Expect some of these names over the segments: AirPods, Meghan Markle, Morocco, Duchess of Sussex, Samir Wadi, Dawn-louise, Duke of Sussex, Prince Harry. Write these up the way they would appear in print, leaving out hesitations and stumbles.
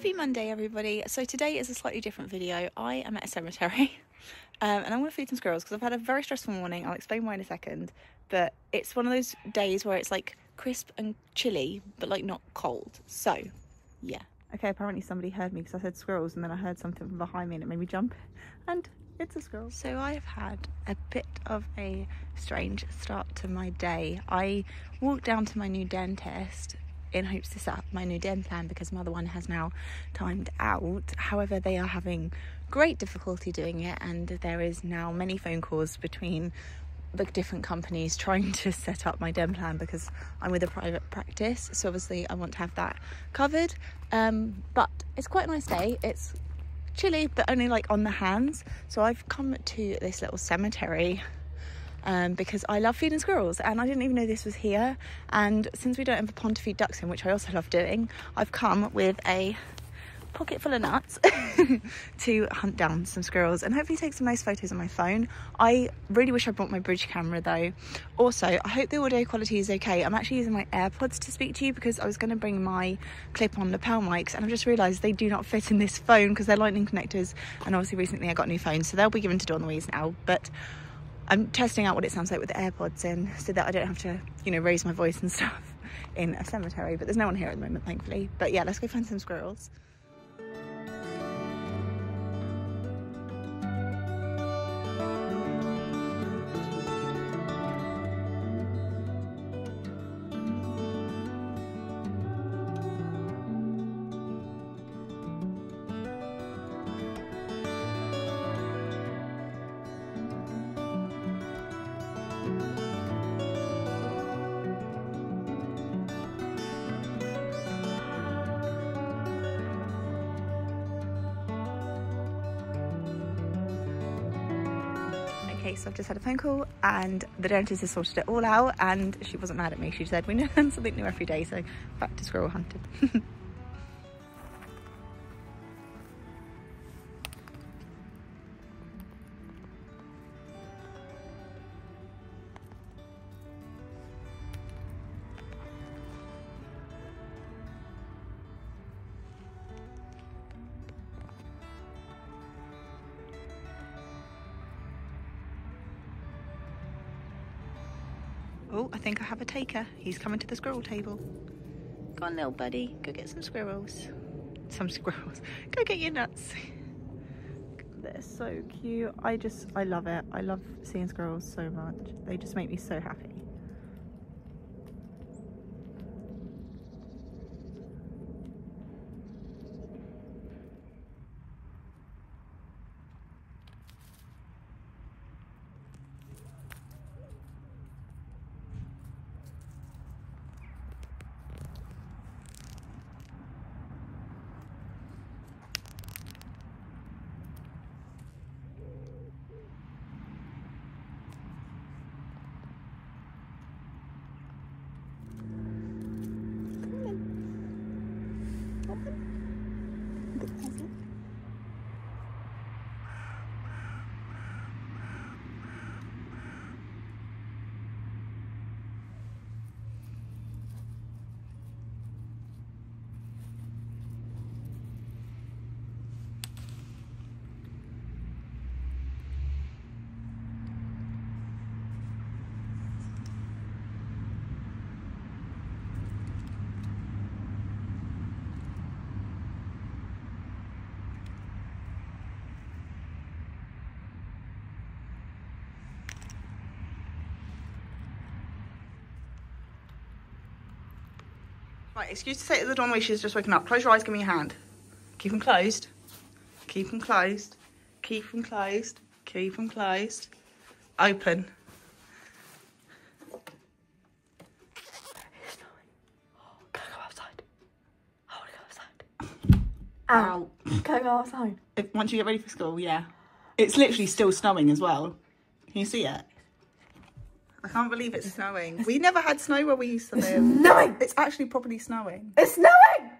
Happy Monday, everybody. So today is a slightly different video. I am at a cemetery and I'm gonna feed some squirrels because I've had a very stressful morning. I'll explain why in a second, but it's one of those days where it's like crisp and chilly but like not cold, so yeah. Okay, apparently somebody heard me because I said squirrels and then I heard something from behind me and it made me jump, and it's a squirrel. So I've had a bit of a strange start to my day. I walked down to my new dentist in hopes to set up my new den plan because my other one has now timed out. However, they are having great difficulty doing it, and there is now many phone calls between the different companies trying to set up my den plan because I'm with a private practice, so obviously I want to have that covered. But it's quite a nice day. It's chilly but only like on the hands, so I've come to this little cemetery because I love feeding squirrels, and I didn't even know this was here. And since we don't have a pond to feed ducks in, which I also love doing, I've come with a pocket full of nuts to hunt down some squirrels and hopefully take some nice photos on my phone. I really wish I brought my bridge camera though. Also, I hope the audio quality is okay. I'm actually using my AirPods to speak to you because I was going to bring my clip-on lapel mics, and I've just realised they do not fit in this phone because they're lightning connectors, and obviously recently I got new phones, so they'll be given to Dawn-louise now. But I'm testing out what it sounds like with the AirPods in so that I don't have to, you know, raise my voice and stuff in a cemetery. But there's no one here at the moment, thankfully. But yeah, let's go find some squirrels. So I've just had a phone call and the dentist has sorted it all out, and she wasn't mad at me. She said we learn something new every day, so back to squirrel hunting. Oh, I think I have a taker. He's coming to the squirrel table. Go on, little buddy. Go get some squirrels. Some squirrels. Go get your nuts. They're so cute. I love it. I love seeing squirrels so much. They just make me so happy. Right, excuse to say to the Dawn-louise, she's just woken up. Close your eyes, give me your hand. Keep them closed. Keep them closed. Keep them closed. Keep them closed. Open. It's fine. Can I go outside? I want to go outside. Ow. Can I go outside? Once you get ready for school, yeah. It's literally still snowing as well. Can you see it? I can't believe it's snowing. We never had snow where we used to live. It's snowing! It's actually properly snowing. It's snowing!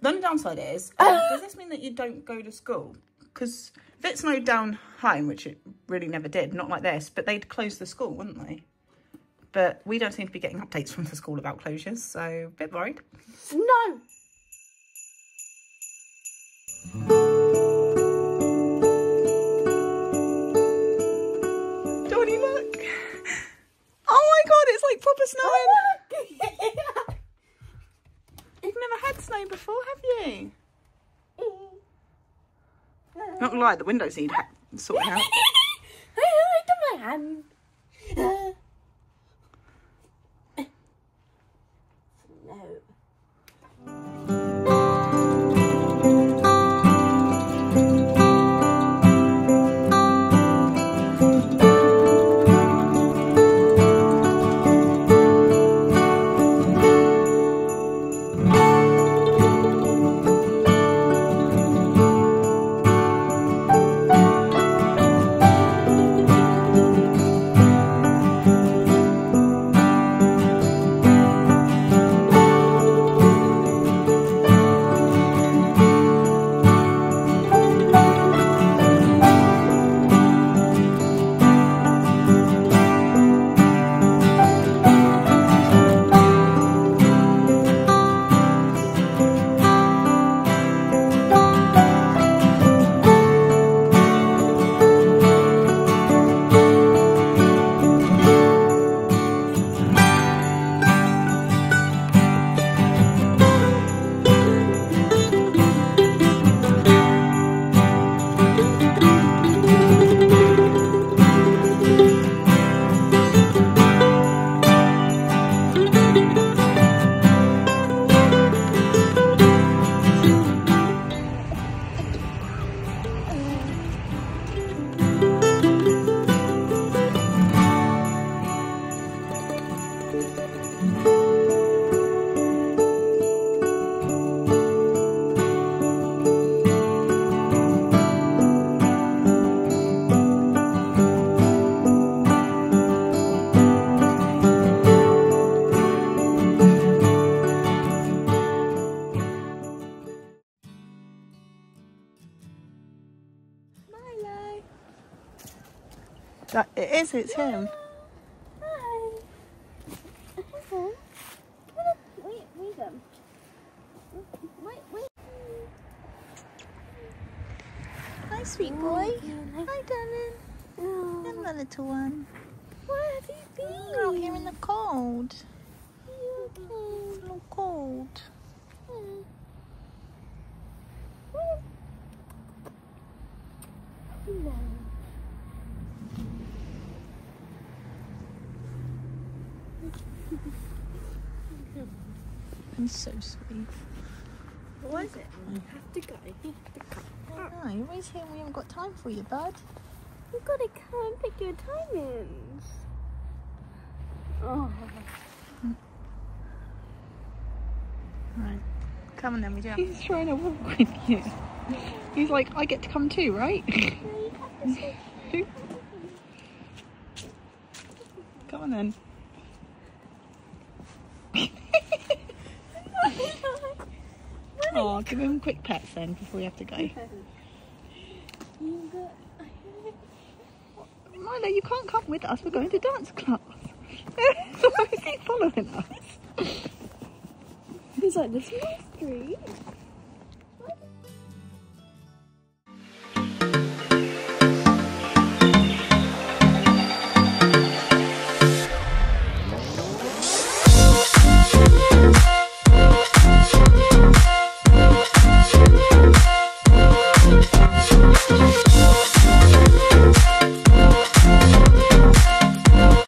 The only downside is, does this mean that you don't go to school? Because if it snowed down home, which it really never did, not like this, but they'd close the school, wouldn't they? But we don't seem to be getting updates from the school about closures, so a bit worried. Snow! Donnie, look! Oh my god, it's like proper snowing! Oh, look. You've never had snow before, have you? Not gonna lie, the windows need sorting out. I like my hand. It's him. Hi. Hello. Wait them. Wait. Hi, sweet boy. Hi, darling. Oh. Hello, little one. Where have you been? Out here in the cold. Are you okay? It's a little cold. Hello. I'm so sweet. What is it? You have to go. You have to come. Oh, no, you're always here and we haven't got time for you, bud. You've got to come and pick your timings. Oh. Right. Come on then, we do. He's trying to walk with you. He's like, I get to come too, right? No, you have to. Come on then. Oh, give him quick pets then before we have to go. Milo, you can't come with us. We're going to dance class. So why is he following us? He's like, this is my street.